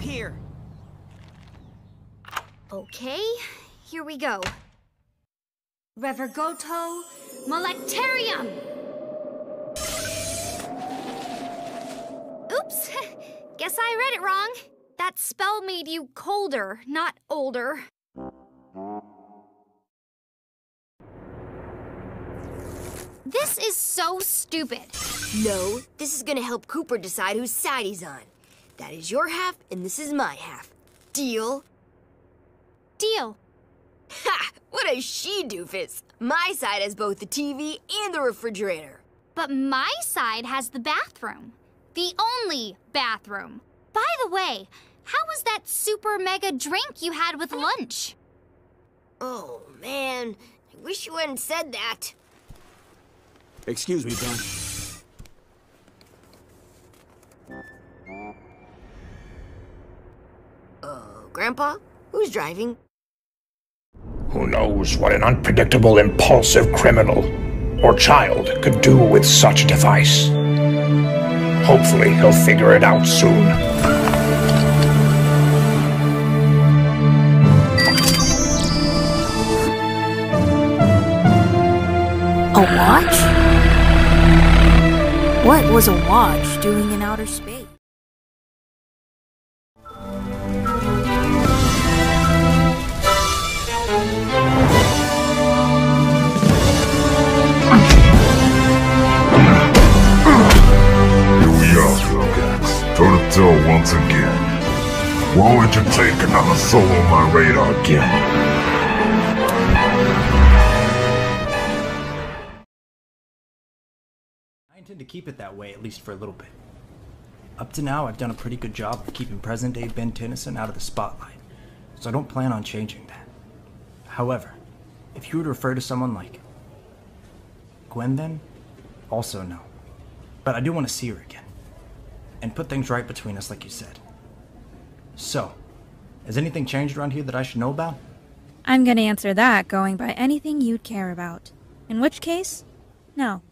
over here. Okay, here we go. Revergoto Molectarium! Oops, guess I read it wrong. That spell made you colder, not older. This is so stupid. No, this is gonna help Cooper decide whose side he's on. That is your half, and this is my half. Deal? Deal. Ha! What a she-doofus! My side has both the TV and the refrigerator. But my side has the bathroom. The only bathroom. By the way, how was that super mega drink you had with lunch? Oh, man. I wish you hadn't said that. Excuse me, Ben. Grandpa? Who's driving? Who knows what an unpredictable, impulsive criminal or child could do with such a device? Hopefully, he'll figure it out soon. A watch? What was a watch doing in outer space? Once again, why would you take another soul on my radar again? I intend to keep it that way, at least for a little bit. Up to now, I've done a pretty good job of keeping present-day Ben Tennyson out of the spotlight, so I don't plan on changing that. However, if you were to refer to someone like Gwen, then, also no. But I do want to see her again. And put things right between us, like you said. So, has anything changed around here that I should know about? I'm gonna answer that going by anything you'd care about. In which case, no.